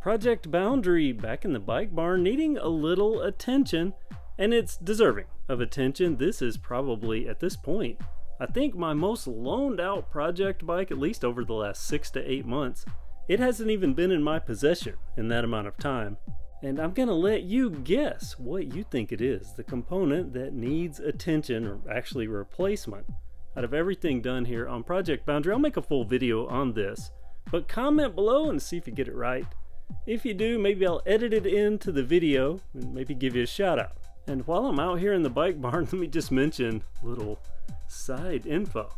Project Boundary back in the Bike Barn, needing a little attention, and it's deserving of attention. This is probably, at this point, I think my most loaned out project bike, at least over the last 6 to 8 months. It hasn't even been in my possession in that amount of time. And I'm gonna let you guess what you think it is, the component that needs attention, or actually replacement. Out of everything done here on Project Boundary, I'll make a full video on this, but comment below and see if you get it right. If you do, maybe I'll edit it into the video and maybe give you a shout out. And while I'm out here in the Bike Barn, let me just mention a little side info.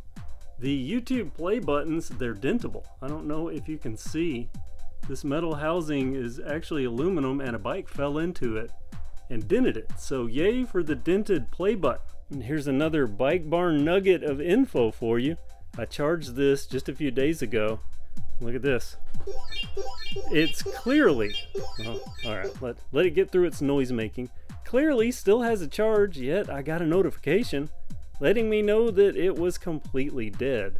The YouTube play buttons, they're dentable. I don't know if you can see. This metal housing is actually aluminum, and a bike fell into it and dented it. So yay for the dented play button. And here's another Bike Barn nugget of info for you. I charged this just a few days ago. Look at this. It's clearly, oh, all right, let it get through its noise making. Clearly still has a charge, yet I got a notification letting me know that it was completely dead.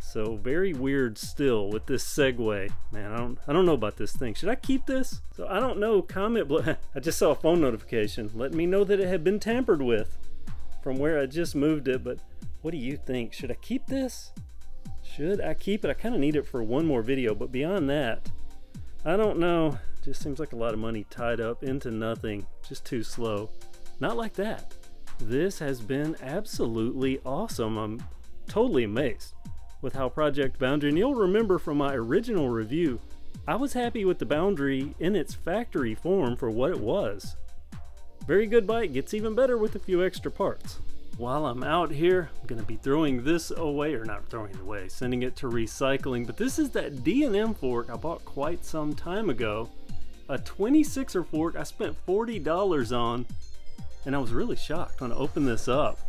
So very weird still with this Segway. Man, I don't know about this thing. Should I keep this? So I don't know, comment below. I just saw a phone notification letting me know that it had been tampered with from where I just moved it, but what do you think? Should I keep this? Should I keep it? I kind of need it for one more video, but beyond that, I don't know. Just seems like a lot of money tied up into nothing. Just too slow. Not like that. This has been absolutely awesome. I'm totally amazed with how Project Boundary, and you'll remember from my original review, I was happy with the Boundary in its factory form for what it was. Very good bike, gets even better with a few extra parts. While I'm out here, I'm gonna be throwing this away, or not throwing it away, sending it to recycling, but this is that D&M fork I bought quite some time ago. A 26er fork I spent $40 on, and I was really shocked when I opened this up.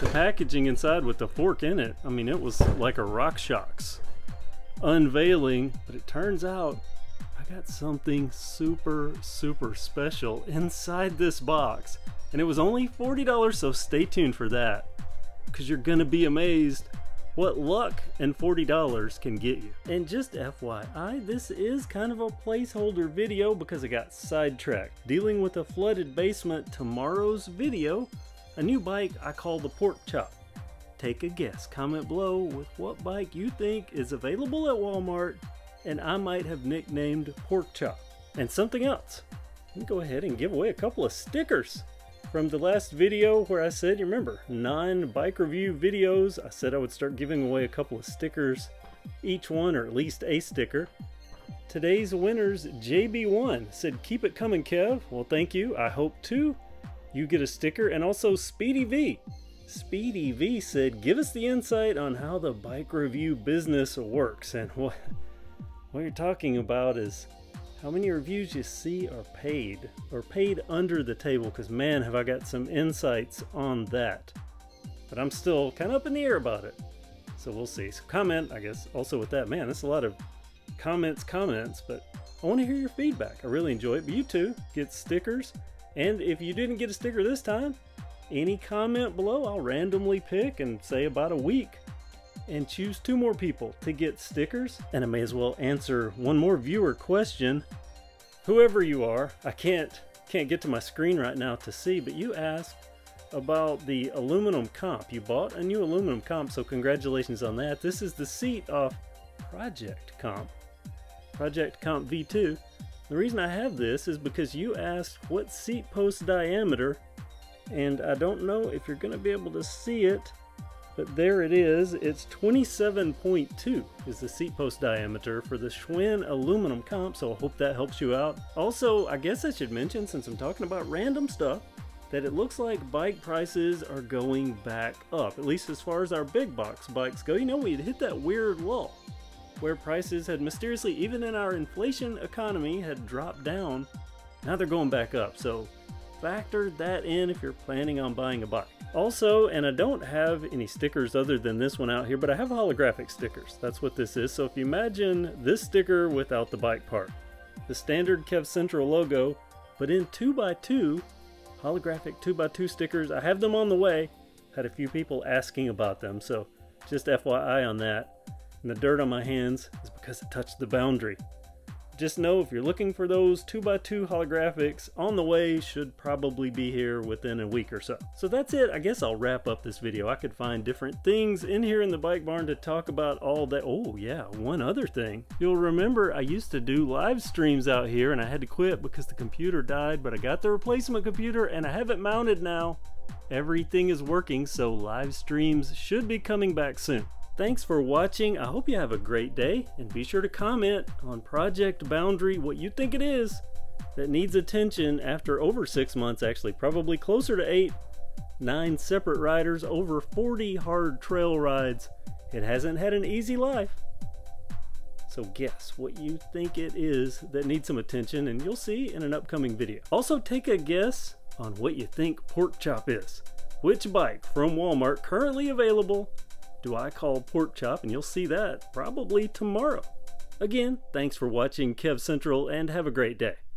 The packaging inside with the fork in it, I mean, it was like a RockShox unveiling, but it turns out I got something super, super special inside this box. And it was only $40, so stay tuned for that, because you're gonna be amazed what luck and $40 can get you. And just FYI, this is kind of a placeholder video because I got sidetracked. Dealing with a flooded basement, tomorrow's video, a new bike I call the Pork Chop. Take a guess, comment below with what bike you think is available at Walmart, and I might have nicknamed Pork Chop. And something else, let me go ahead and give away a couple of stickers from the last video where I said, you remember, 9 bike review videos, I said I would start giving away a couple of stickers each one, or at least a sticker. Today's winner's JB1 said, keep it coming, Kev. Well, thank you. I hope too. You get a sticker. And also Speedy V. Speedy V said, give us the insight on how the bike review business works. And what you're talking about is how many reviews you see are paid, or paid under the table, because man, have I got some insights on that. But I'm still kind of up in the air about it. So we'll see. So comment, I guess, also with that. Man, that's a lot of comments, but I want to hear your feedback. I really enjoy it. But you too get stickers. And if you didn't get a sticker this time, any comment below, I'll randomly pick and say about a week and choose 2 more people to get stickers. And I may as well answer one more viewer question. Whoever you are, I can't get to my screen right now to see, but you asked about the aluminum comp. You bought a new aluminum comp, so congratulations on that. This is the seat off Project Comp V2. The reason I have this is because you asked what seat post diameter, and I don't know if you're going to be able to see it, but there it is. It's 27.2 is the seat post diameter for the Schwinn aluminum comp, so I hope that helps you out. Also, I guess I should mention, since I'm talking about random stuff, that it looks like bike prices are going back up, at least as far as our big box bikes go. You know, we hit that weird lull where prices had mysteriously, even in our inflation economy, had dropped down. Now they're going back up, so factor that in if you're planning on buying a bike. Also, and I don't have any stickers other than this one out here, but I have holographic stickers. That's what this is. So if you imagine this sticker without the bike part, the standard Kev Central logo, but in 2x2, holographic 2x2 stickers. I have them on the way. Had a few people asking about them, so just FYI on that. And the dirt on my hands is because I touched the Boundary. Just know if you're looking for those 2x2 holographics on the way, should probably be here within a week or so. So that's it. I guess I'll wrap up this video. I could find different things in here in the Bike Barn to talk about all that. Oh yeah, one other thing. You'll remember I used to do live streams out here and I had to quit because the computer died, but I got the replacement computer and I have it mounted now. Everything is working, so live streams should be coming back soon. Thanks for watching. I hope you have a great day, and be sure to comment on Project Boundary what you think it is that needs attention after over 6 months, actually probably closer to 8, 9 separate riders, over 40 hard trail rides. It hasn't had an easy life. So guess what you think it is that needs some attention, and you'll see in an upcoming video. Also take a guess on what you think Pork Chop is. Which bike from Walmart currently available do I call Pork Chop? And you'll see that probably tomorrow. Again, thanks for watching Kev Central, and have a great day.